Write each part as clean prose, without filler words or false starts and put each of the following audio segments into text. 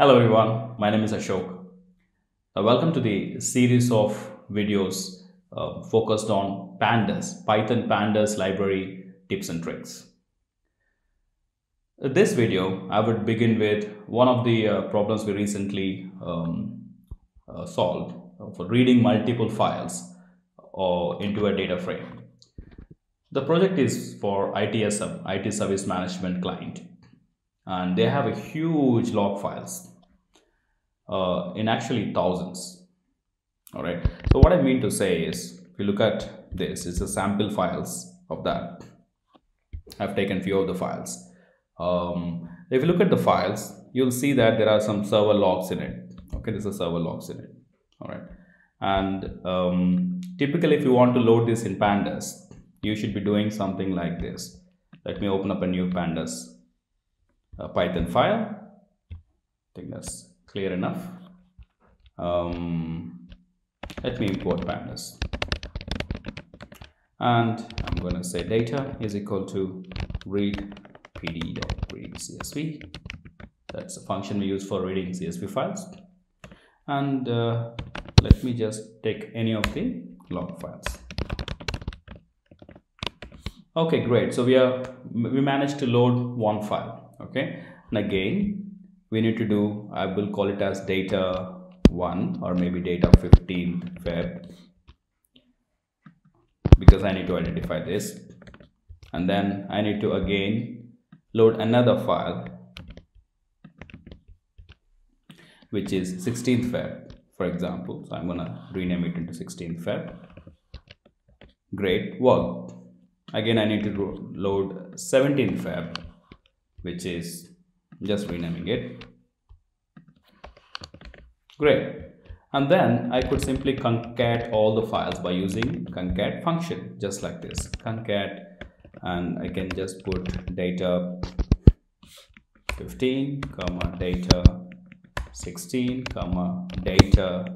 Hello everyone, my name is Ashok. Welcome to the series of videos focused on Pandas, Python Pandas library tips and tricks. In this video, I would begin with one of the problems we recently solved for reading multiple files or into a data frame. The project is for ITSM, IT Service Management client. And they have a huge log files in actually thousands. All right, so what I mean to say is, if you look at this, it's a sample files of that. I've taken few of the files. If you look at the files, you'll see that there are some server logs in it. Okay, there's a server logs in it. All right, and typically if you want to load this in Pandas, you should be doing something like this. Let me open up a new Pandas Python file. I think that's clear enough. Let me import Pandas, and I'm going to say data is equal to read pd.readcsv. That's a function we use for reading CSV files. And let me just take any of the log files. Okay, great. So we managed to load one file. Okay, and again we need to do, I will call it as data 1 or maybe data 15th Feb, because I need to identify this, and then I need to again load another file which is 16th Feb for example. So I'm gonna rename it into 16th Feb. Great work. Again I need to load 17th Feb which is just renaming it. Great. And then I could simply concat all the files by using concat function, just like this, concat, and I can just put data 15 comma data 16 comma data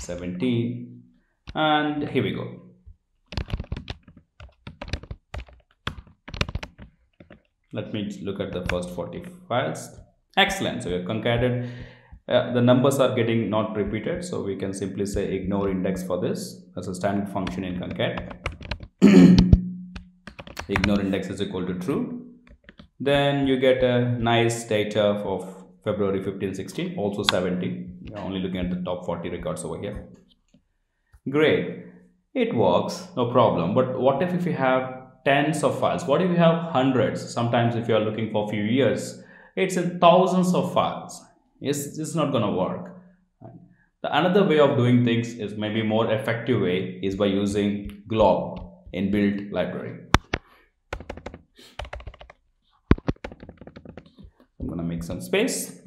17, and here we go. Let me look at the first 40 files. Excellent. So we have concatenated. The numbers are getting not repeated, so we can simply say ignore index for this. That's a standard function in concat. Ignore index is equal to true. Then you get a nice data of February 15, 16, also 17. You're only looking at the top 40 records over here. Great. It works, no problem. But what if you have tens of files? What if you have hundreds? Sometimes if you are looking for a few years, it's in thousands of files. It's not gonna work. Another way of doing things is maybe more effective way is by using glob inbuilt library. I'm gonna make some space.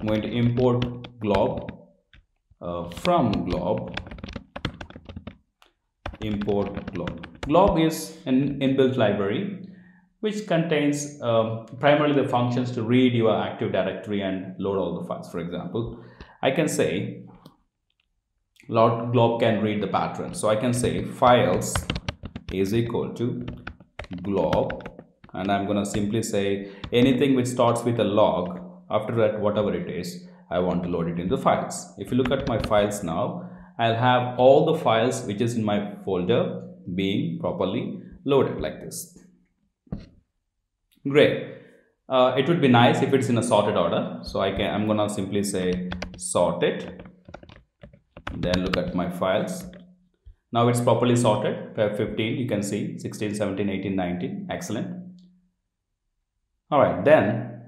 I'm going to import glob from glob. Import glob. Glob is an inbuilt library which contains primarily the functions to read your Active Directory and load all the files. For example, I can say glob can read the pattern. So I can say files is equal to glob, and I'm going to simply say anything which starts with a log, after that whatever it is, I want to load it in the files. If you look at my files now, I'll have all the files which is in my folder being properly loaded like this. Great. It would be nice if it's in a sorted order, so I'm gonna simply say sort it, then look at my files. Now it's properly sorted. Feb 15, you can see 16, 17, 18, 19. Excellent. All right, then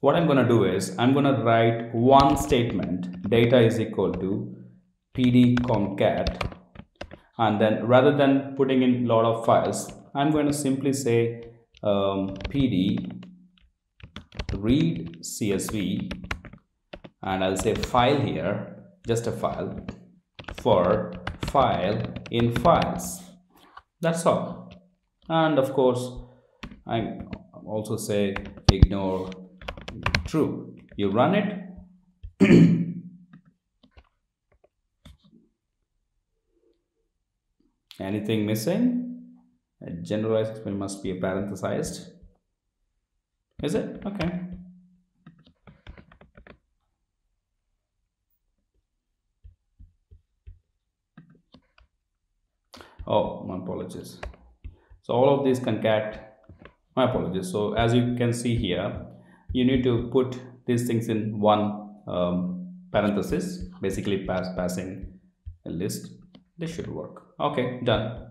what I'm gonna do is I'm gonna write one statement, data is equal to pd concat. And then rather than putting in a lot of files, I'm going to simply say pd read csv, and I'll say file here, just a file, for file in files. That's all. And of course, I also say ignore true. You run it. Anything missing? A generalized expression must be a parenthesized. Is it? Okay. Oh, my apologies. So all of these concat, my apologies. So as you can see here, you need to put these things in one parenthesis, basically passing a list. This should work. Okay, done.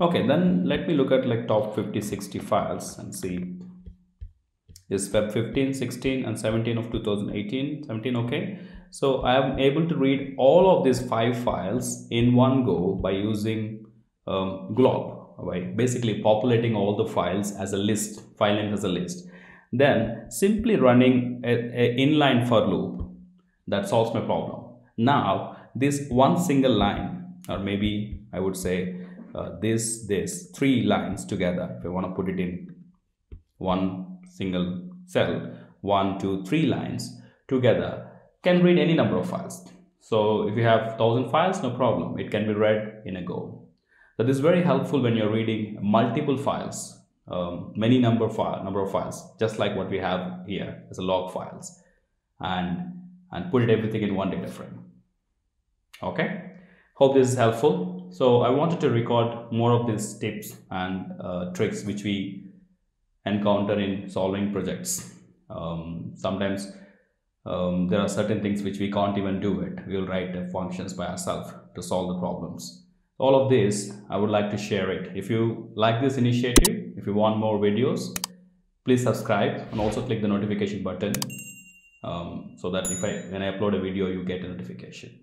Okay, then let me look at like top 50, 60 files and see. Is Feb 15, 16 and 17 of 2018, 17, okay. So I am able to read all of these 5 files in one go by using glob, by basically populating all the files as a list, file name as a list. Then simply running an inline for loop that solves my problem. Now this one single line, or maybe I would say this 3 lines together, if I want to put it in one single cell, 1, 2, 3 lines together, can read any number of files. So if you have 1000 files, no problem, it can be read in a go. That is very helpful when you're reading multiple files, many number of files, just like what we have here as a log files, and put everything in one data frame. Okay, hope this is helpful. So I wanted to record more of these tips and tricks which we encounter in solving projects. Sometimes there are certain things which we can't even do it. We will write functions by ourselves to solve the problems. All of this, I would like to share it. If you like this initiative, if you want more videos, please subscribe and also click the notification button so that when I upload a video, you get a notification.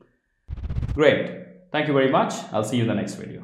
Great. Thank you very much. I'll see you in the next video.